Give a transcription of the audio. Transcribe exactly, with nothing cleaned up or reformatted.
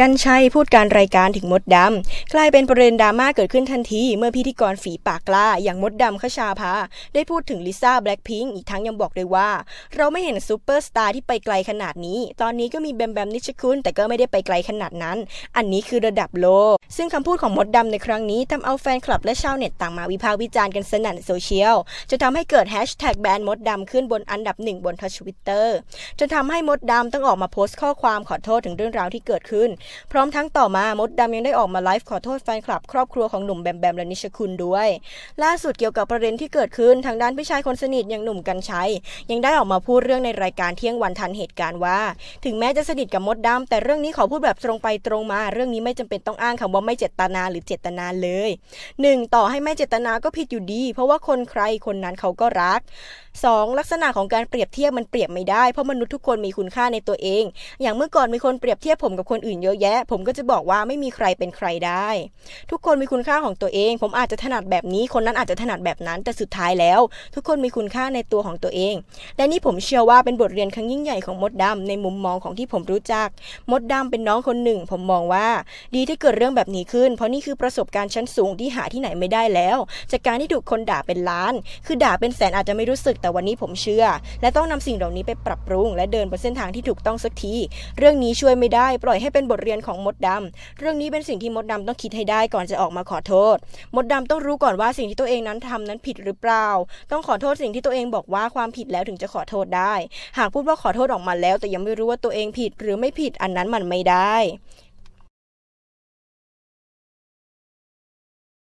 กรรชัยพูดการรายการถึงมดดำกลายเป็นประเด็นดราม่าเกิดขึ้นทันทีเมื่อพิธีกรฝีปากกล้าอย่างมดดำคชาภาได้พูดถึงลิซ่าแบล็คพิงค์อีกทั้งยังบอกด้วยว่าเราไม่เห็นซูเปอร์สตาร์ที่ไปไกลขนาดนี้ตอนนี้ก็มีแบมแบมนิชคุณแต่ก็ไม่ได้ไปไกลขนาดนั้นอันนี้คือระดับโลกซึ่งคำพูดของมดดำในครั้งนี้ทำเอาแฟนคลับและชาวเน็ตต่างมาวิพากษ์วิจารณ์กันสนั่นโซเชียลจนทำให้เกิดแฮชแท็กแบนมดดำขึ้นบนอันดับหนึ่งบนทวิตเตอร์จนทำให้มดดำต้องออกมาโพสต์ข้อความขอโทษถึงเรื่องราวที่เกิดขึ้นพร้อมทั้งต่อมามดดำยังได้ออกมาไลฟ์ขอโทษแฟนคลับครอบครัวของหนุ่มแบมแบมและนิชคุณด้วยล่าสุดเกี่ยวกับประเด็นที่เกิดขึ้นทางด้านพี่ชายคนสนิทอย่างหนุ่มกรรชัยยังได้ออกมาพูดเรื่องในรายการเที่ยงวันทันเหตุการณ์ว่าถึงแม้จะสนิทกับมดดำแต่เรื่องนี้ขอพูดแบบตรงไปตรงมาเรื่องนี้ไม่จำเป็นต้องอ้างคำว่าไม่เจตนาหรือเจตนาเลยหนึ่งต่อให้ไม่เจตนาก็ผิดอยู่ดีเพราะว่าคนใครคนนั้นเขาก็รักสองลักษณะของการเปรียบเทียบมันเปรียบไม่ได้เพราะมนุษย์ทุกคนมีคุณค่าในตัวเองอย่างเมื่อก่อนมีคนเปรียบเทียบผมกับคนอื่นเยอะแยะผมก็จะบอกว่าไม่มีใครเป็นใครได้ทุกคนมีคุณค่าของตัวเองผมอาจจะถนัดแบบนี้คนนั้นอาจจะถนัดแบบนั้นแต่สุดท้ายแล้วทุกคนมีคุณค่าในตัวของตัวเองและนี่ผมเชื่อว่าเป็นบทเรียนครั้งยิ่งใหญ่ของมดดำในมุมมองของที่ผมรู้จักมดดำเป็นน้องคนหนึ่งผมมองว่าดีที่เกิดเรื่องแบบนี้ขึ้นเพราะนี่คือประสบการณ์ชั้นสูงที่หาที่ไหนไม่ได้แล้วจากการที่ถูกคนด่าเป็นล้านคือด่าเป็นแสนอาจจะไม่รู้สึกแต่วันนี้ผมเชื่อและต้องนำสิ่งเหล่านี้ไปปรับปรุงและเดินบนเส้นทางที่ถูกต้องสักทีเรื่องนี้ช่วยไม่ได้ปล่อยให้เป็นบทเรียนของมดดำเรื่องนี้เป็นสิ่งที่มดดำต้องคิดให้ได้ก่อนจะออกมาขอโทษมดดำต้องรู้ก่อนว่าสิ่งที่ตัวเองนั้นทำนั้นผิดหรือเปล่าต้องขอโทษสิ่งที่ตัวเองบอกว่าความผิดแล้วถึงจะขอโทษได้หากพูดว่าขอโทษออกมาแล้วแต่ยังไม่รู้ว่าตัวเองผิดหรือไม่ผิดอันนั้นมันไม่ได้